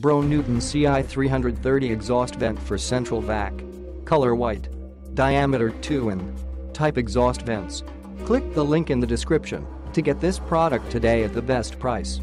Broan-Nutone CI 330 exhaust vent for central vac. Color white. Diameter 2 in. Type exhaust vents. Click the link in the description to get this product today at the best price.